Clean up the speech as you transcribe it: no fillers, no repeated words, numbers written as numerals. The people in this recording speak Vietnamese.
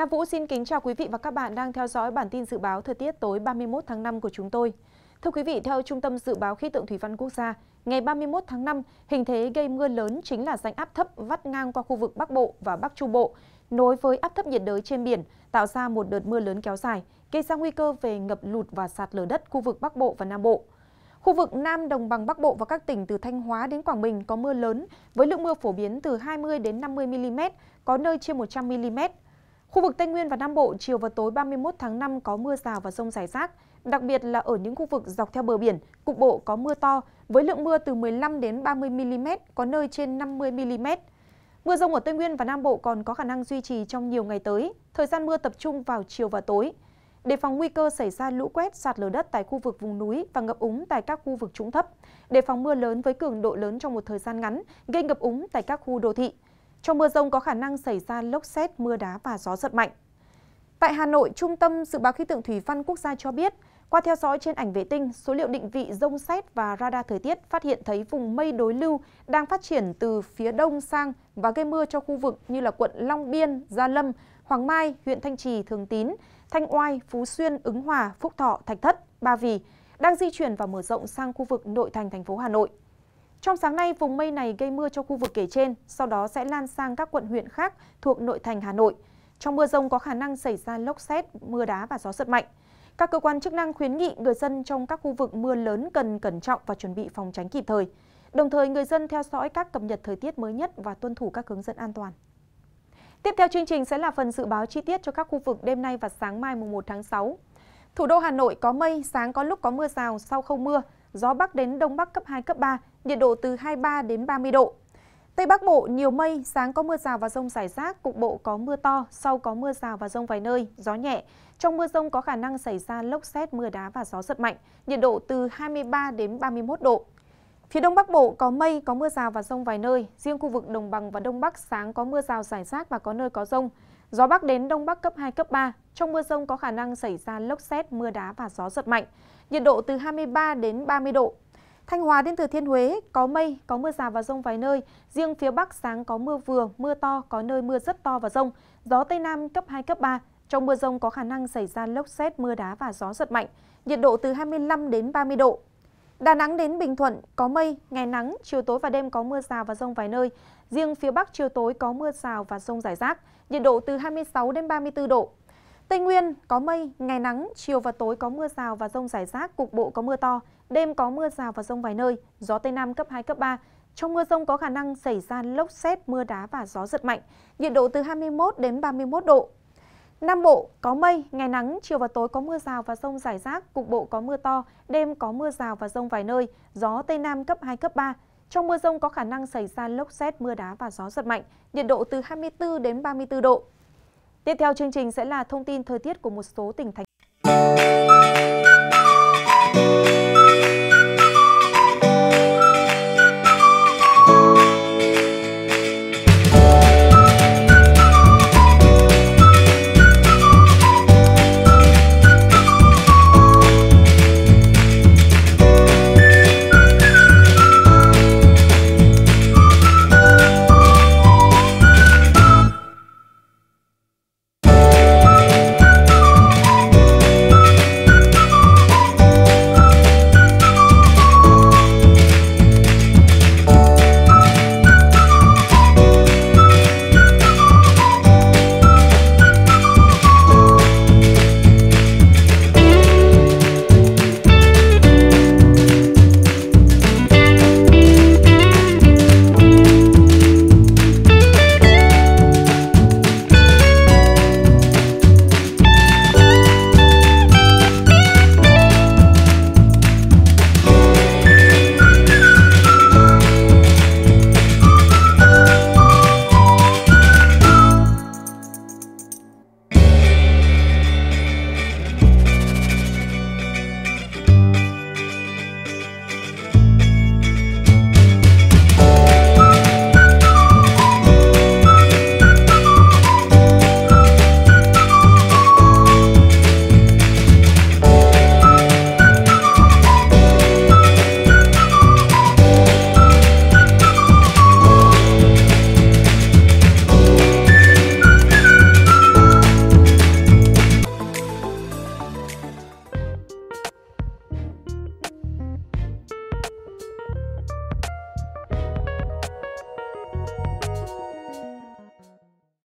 Ngà Vũ xin kính chào quý vị và các bạn đang theo dõi bản tin dự báo thời tiết tối 31 tháng 5 của chúng tôi. Thưa quý vị, theo Trung tâm Dự báo Khí tượng Thủy văn Quốc gia, ngày 31 tháng 5, hình thế gây mưa lớn chính là rãnh áp thấp vắt ngang qua khu vực Bắc Bộ và Bắc Trung Bộ, nối với áp thấp nhiệt đới trên biển, tạo ra một đợt mưa lớn kéo dài, gây ra nguy cơ về ngập lụt và sạt lở đất khu vực Bắc Bộ và Nam Bộ. Khu vực Nam Đồng bằng Bắc Bộ và các tỉnh từ Thanh Hóa đến Quảng Bình có mưa lớn, với lượng mưa phổ biến từ 20 đến 50 mm, có nơi trên 100 mm. Khu vực Tây Nguyên và Nam Bộ chiều và tối 31 tháng 5 có mưa rào và dông rải rác, đặc biệt là ở những khu vực dọc theo bờ biển, cục bộ có mưa to, với lượng mưa từ 15 đến 30 mm, có nơi trên 50 mm. Mưa dông ở Tây Nguyên và Nam Bộ còn có khả năng duy trì trong nhiều ngày tới, thời gian mưa tập trung vào chiều và tối. Đề phòng nguy cơ xảy ra lũ quét, sạt lở đất tại khu vực vùng núi và ngập úng tại các khu vực trũng thấp. Đề phòng mưa lớn với cường độ lớn trong một thời gian ngắn, gây ngập úng tại các khu đô thị. Trong mưa dông có khả năng xảy ra lốc sét, mưa đá và gió giật mạnh. Tại Hà Nội, Trung tâm Dự báo Khí tượng Thủy văn Quốc gia cho biết, qua theo dõi trên ảnh vệ tinh, số liệu định vị dông sét và radar thời tiết phát hiện thấy vùng mây đối lưu đang phát triển từ phía đông sang và gây mưa cho khu vực như là quận Long Biên, Gia Lâm, Hoàng Mai, huyện Thanh Trì, Thường Tín, Thanh Oai, Phú Xuyên, Ứng Hòa, Phúc Thọ, Thạch Thất, Ba Vì, đang di chuyển và mở rộng sang khu vực nội thành thành phố Hà Nội. Trong sáng nay, vùng mây này gây mưa cho khu vực kể trên, sau đó sẽ lan sang các quận huyện khác thuộc nội thành Hà Nội. Trong mưa dông có khả năng xảy ra lốc sét, mưa đá và gió giật mạnh. Các cơ quan chức năng khuyến nghị người dân trong các khu vực mưa lớn cần cẩn trọng và chuẩn bị phòng tránh kịp thời. Đồng thời, người dân theo dõi các cập nhật thời tiết mới nhất và tuân thủ các hướng dẫn an toàn. Tiếp theo chương trình sẽ là phần dự báo chi tiết cho các khu vực đêm nay và sáng mai mùng 1 tháng 6. Thủ đô Hà Nội có mây, sáng có lúc có mưa rào, sau không mưa, gió Bắc đến Đông Bắc cấp 2, cấp 3, nhiệt độ từ 23 đến 30 độ. Tây Bắc Bộ nhiều mây, sáng có mưa rào và dông rải rác, cục bộ có mưa to, sau có mưa rào và dông vài nơi, gió nhẹ. Trong mưa dông có khả năng xảy ra lốc sét, mưa đá và gió giật mạnh, nhiệt độ từ 23 đến 31 độ. Phía Đông Bắc Bộ có mây, có mưa rào và dông vài nơi, riêng khu vực Đồng bằng và Đông Bắc sáng có mưa rào rải rác và có nơi có dông. Gió Bắc đến Đông Bắc cấp 2, cấp 3, trong mưa dông có khả năng xảy ra lốc sét, mưa đá và gió giật mạnh, nhiệt độ từ 23 đến 30 độ. Thanh Hóa đến Thừa Thiên Huế có mây, có mưa rào và dông vài nơi, riêng phía Bắc sáng có mưa vừa, mưa to, có nơi mưa rất to và dông, gió Tây Nam cấp 2, cấp 3, trong mưa dông có khả năng xảy ra lốc sét, mưa đá và gió giật mạnh, nhiệt độ từ 25 đến 30 độ. Đà Nẵng đến Bình Thuận có mây, ngày nắng, chiều tối và đêm có mưa rào và dông vài nơi. Riêng phía Bắc chiều tối có mưa rào và dông rải rác, nhiệt độ từ 26 đến 34 độ. Tây Nguyên có mây, ngày nắng, chiều và tối có mưa rào và dông rải rác, cục bộ có mưa to, đêm có mưa rào và dông vài nơi, gió Tây Nam cấp 2, cấp 3. Trong mưa dông có khả năng xảy ra lốc sét, mưa đá và gió giật mạnh, nhiệt độ từ 21 đến 31 độ. Nam Bộ có mây, ngày nắng, chiều và tối có mưa rào và dông rải rác, cục bộ có mưa to, đêm có mưa rào và dông vài nơi, gió Tây Nam cấp 2, cấp 3. Trong mưa dông có khả năng xảy ra lốc sét, mưa đá và gió giật mạnh, nhiệt độ từ 24 đến 34 độ. Tiếp theo chương trình sẽ là thông tin thời tiết của một số tỉnh thành.